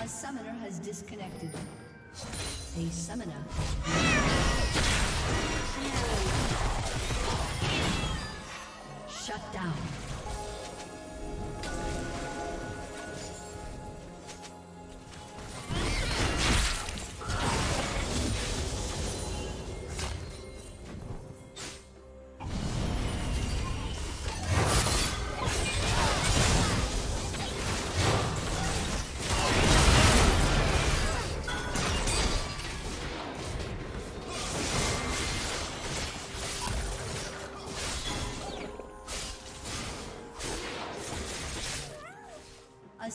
A summoner has disconnected. A summoner. Shut down. The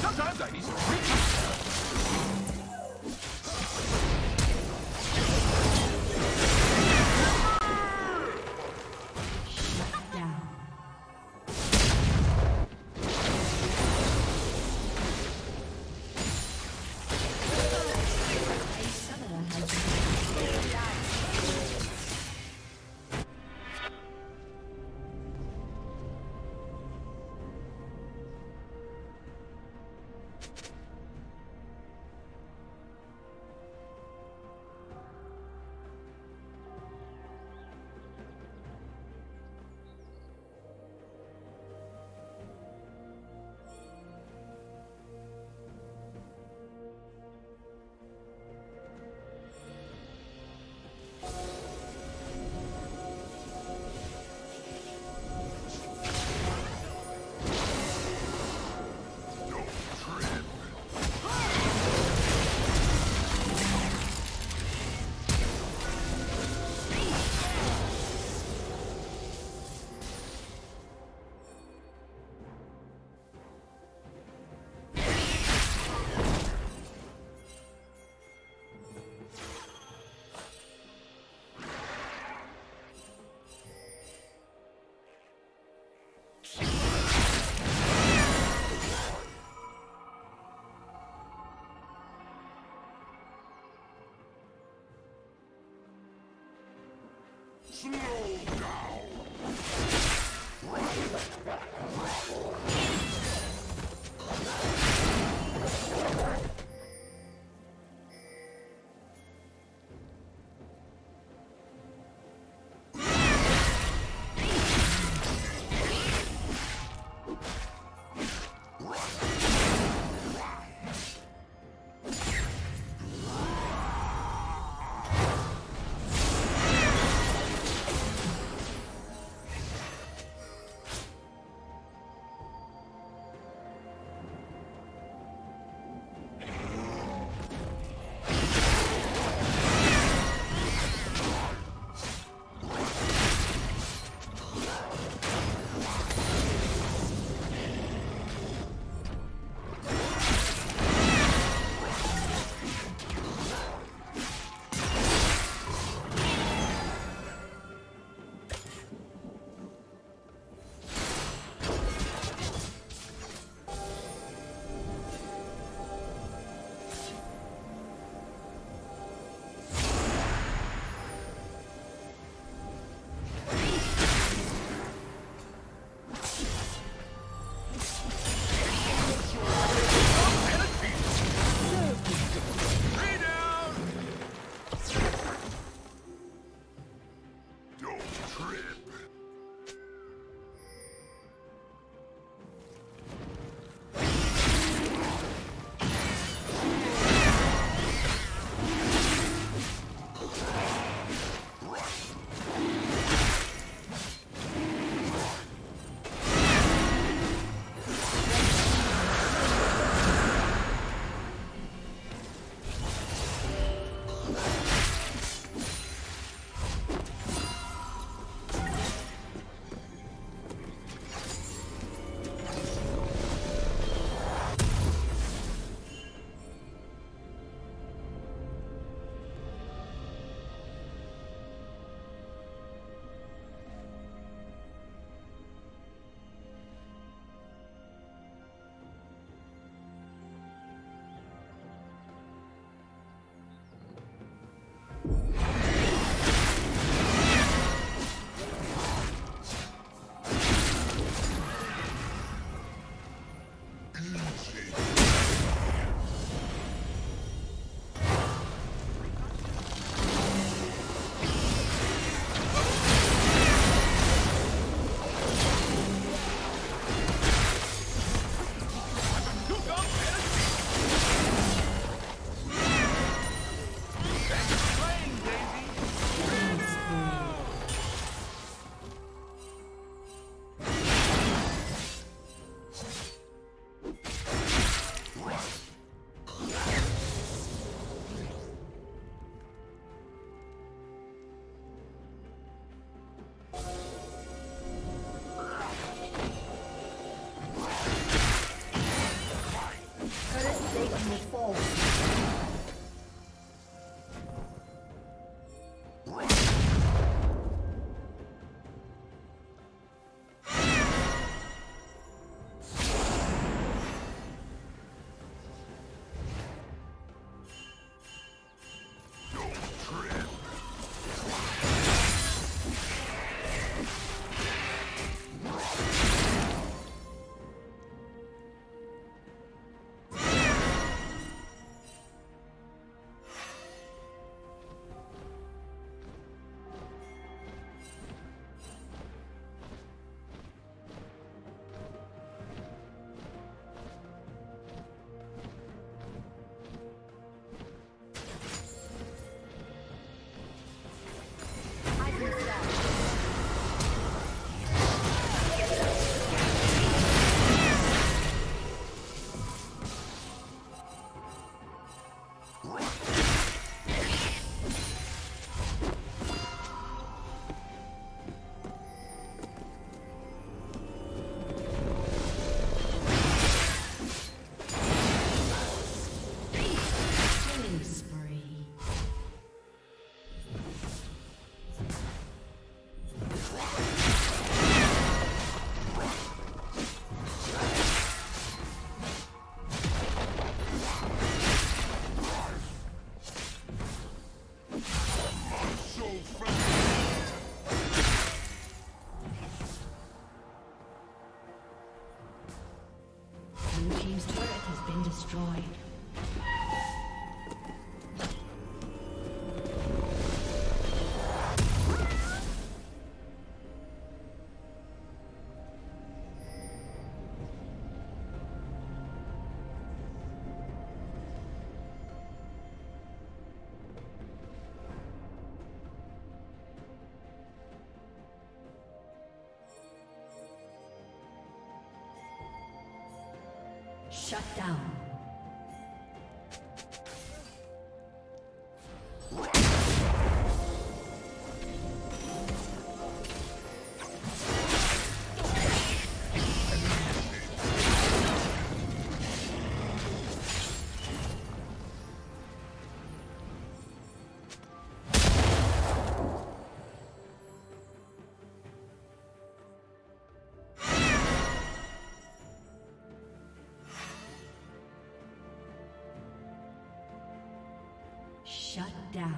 Sometimes I need some slow down. Satan will fall. Shut down. Shut down.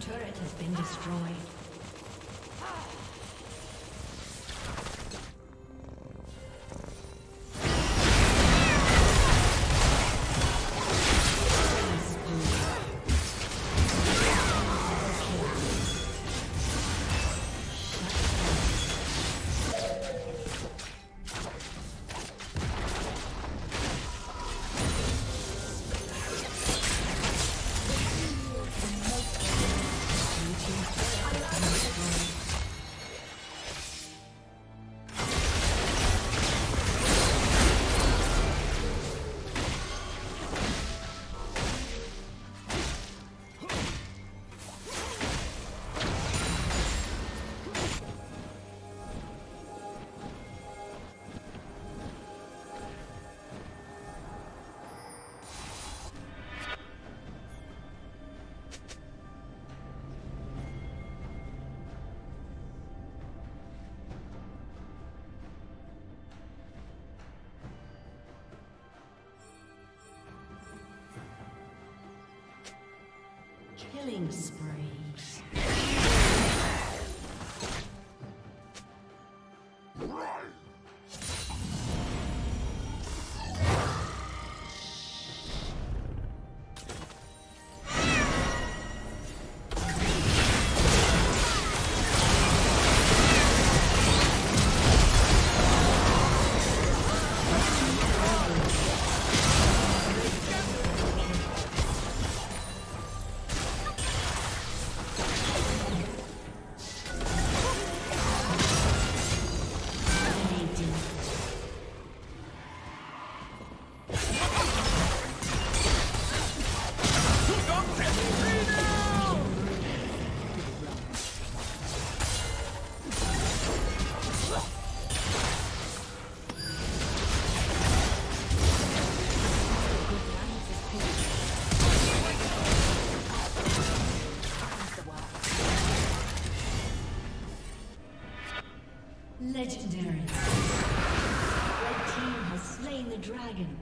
team's turret has been destroyed. Killing spree. Legendary. Red team has slain the dragon.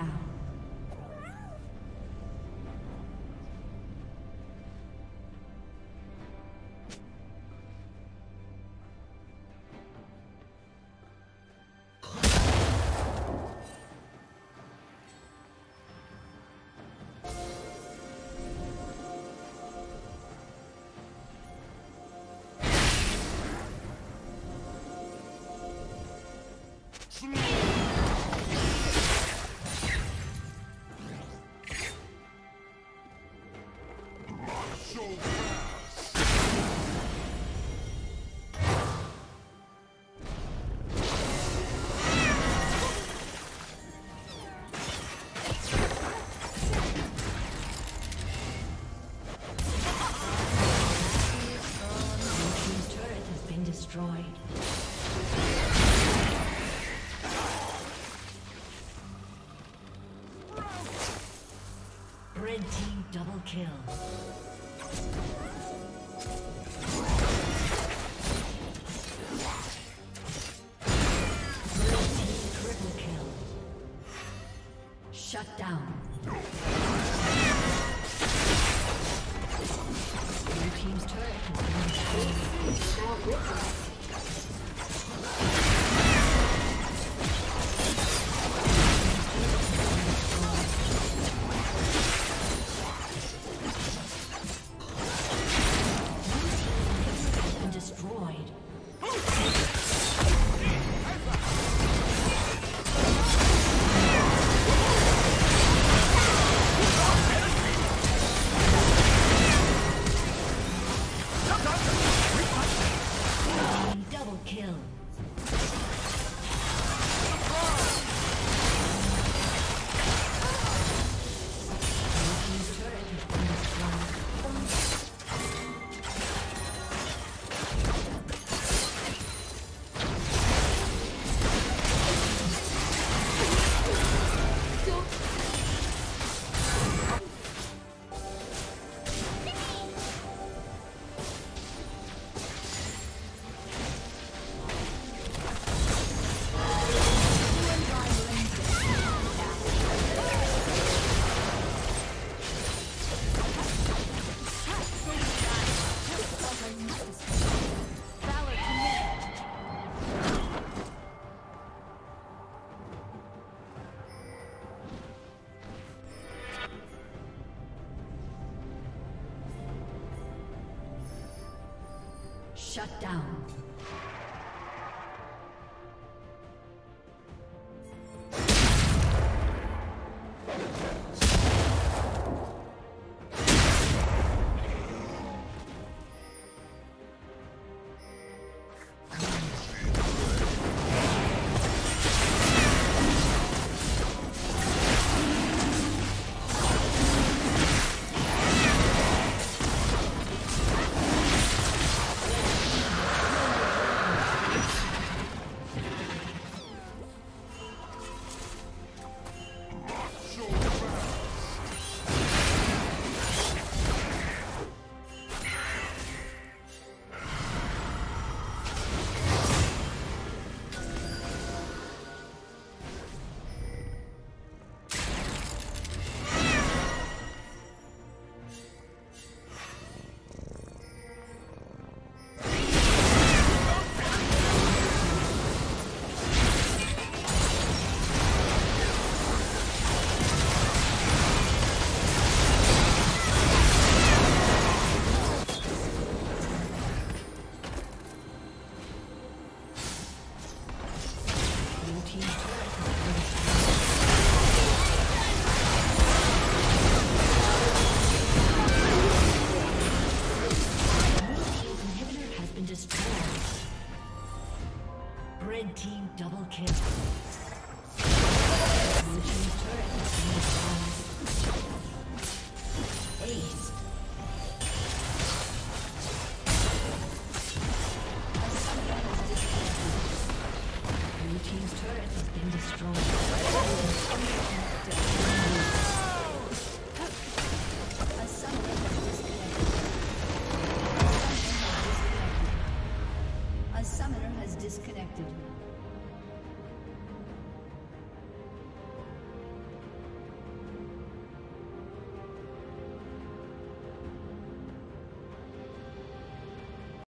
down. Red team double kill. Shut down. Disconnected.